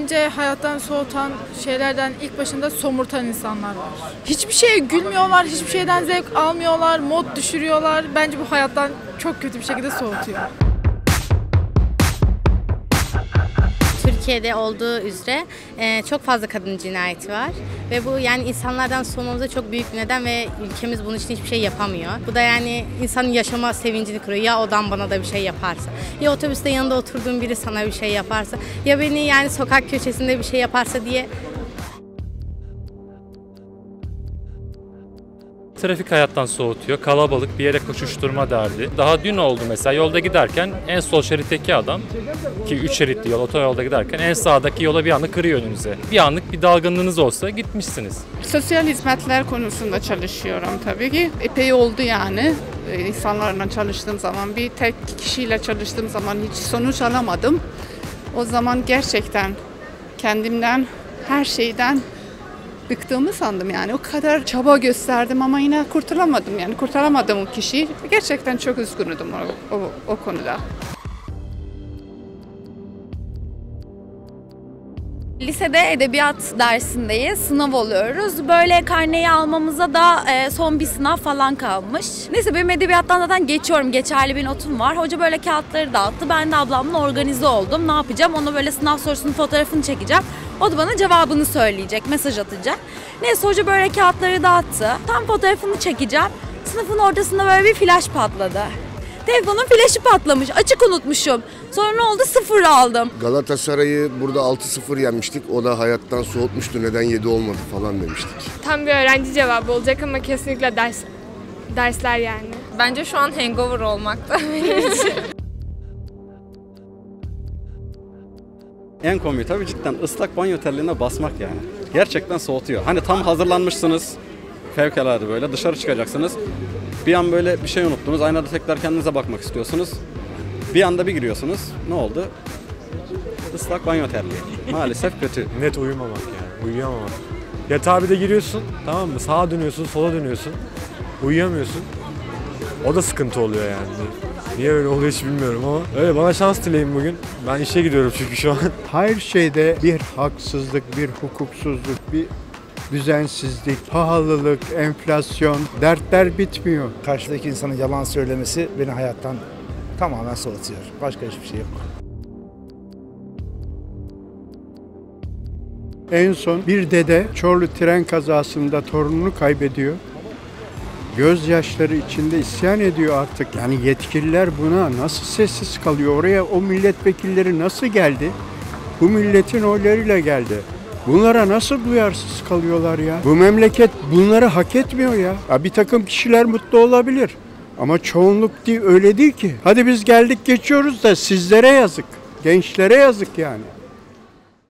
Bence hayattan soğutan şeylerden ilk başında somurtan insanlar var. Hiçbir şeye gülmüyorlar, hiçbir şeyden zevk almıyorlar, mod düşürüyorlar. Bence bu hayattan çok kötü bir şekilde soğutuyor. Türkiye'de olduğu üzere çok fazla kadın cinayeti var ve bu yani insanlardan soğumamıza çok büyük bir neden ve ülkemiz bunun için hiçbir şey yapamıyor. Bu da yani insanın yaşama sevincini kırıyor. Ya odan bana da bir şey yaparsa, ya otobüste yanında oturduğum biri sana bir şey yaparsa, ya beni yani sokak köşesinde bir şey yaparsa diye. Trafik hayattan soğutuyor, kalabalık bir yere koşuşturma derdi. Daha dün oldu mesela, yolda giderken en sol şeritteki adam, ki 3 şeritli yol, otoyolda giderken en sağdaki yola bir anlık kırıyor önünüze. Bir anlık bir dalgınlığınız olsa gitmişsiniz. Sosyal hizmetler konusunda çalışıyorum tabii ki. Epey oldu yani. İnsanlarla çalıştığım zaman, bir tek kişiyle çalıştığım zaman hiç sonuç alamadım. O zaman gerçekten kendimden, her şeyden bıktığımı sandım yani. O kadar çaba gösterdim ama yine kurtulamadım yani. Kurtaramadım o kişiyi. Gerçekten çok üzgündüm o konuda. Lisede edebiyat dersindeyiz, sınav oluyoruz. Böyle karneyi almamıza da son bir sınav falan kalmış. Neyse benim edebiyattan zaten geçiyorum, geçerli bir notum var. Hoca böyle kağıtları dağıttı, ben de ablamla organize oldum. Ne yapacağım? Ona böyle sınav sorusunun fotoğrafını çekeceğim. O da bana cevabını söyleyecek, mesaj atacak. Neyse hoca böyle kağıtları dağıttı. Tam fotoğrafını çekeceğim. Sınıfın ortasında böyle bir flash patladı. Telefonun flaşı patlamış. Açık unutmuşum. Sonra ne oldu? 0 aldım. Galatasaray'ı burada 6-0 yenmiştik. O da hayattan soğutmuştu. Neden 7 olmadı falan demiştik. Tam bir öğrenci cevabı olacak ama kesinlikle dersler yani. Bence şu an hangover olmakta benim için. En komik tabii cidden ıslak banyo terliğine basmak yani. Gerçekten soğutuyor. Hani tam hazırlanmışsınız. Fevkalade böyle dışarı çıkacaksınız. Bir an böyle bir şey unuttunuz. Aynada tekrar kendinize bakmak istiyorsunuz. Bir anda bir giriyorsunuz. Ne oldu? Islak banyo terliği. Maalesef kötü. Net uyumamak yani. Uyuyamamak. Yatağa bir de giriyorsun. Tamam mı? Sağa dönüyorsun, sola dönüyorsun. Uyuyamıyorsun. O da sıkıntı oluyor yani. Niye öyle oluyor hiç bilmiyorum ama. Öyle, bana şans dileyin bugün. Ben işe gidiyorum çünkü şu an. Her şeyde bir haksızlık, bir hukuksuzluk, bir düzensizlik, pahalılık, enflasyon, dertler bitmiyor. Karşıdaki insanın yalan söylemesi beni hayattan tamamen soğutuyor. Başka hiçbir şey yok. En son bir dede Çorlu tren kazasında torununu kaybediyor. Gözyaşları içinde isyan ediyor artık. Yani yetkililer buna nasıl sessiz kalıyor? Oraya o milletvekilleri nasıl geldi? Bu milletin oylarıyla geldi. Bunlara nasıl duyarsız kalıyorlar ya? Bu memleket bunları hak etmiyor ya. Ya bir takım kişiler mutlu olabilir ama çoğunluk değil, öyle değil ki. Hadi biz geldik geçiyoruz da sizlere yazık, gençlere yazık yani.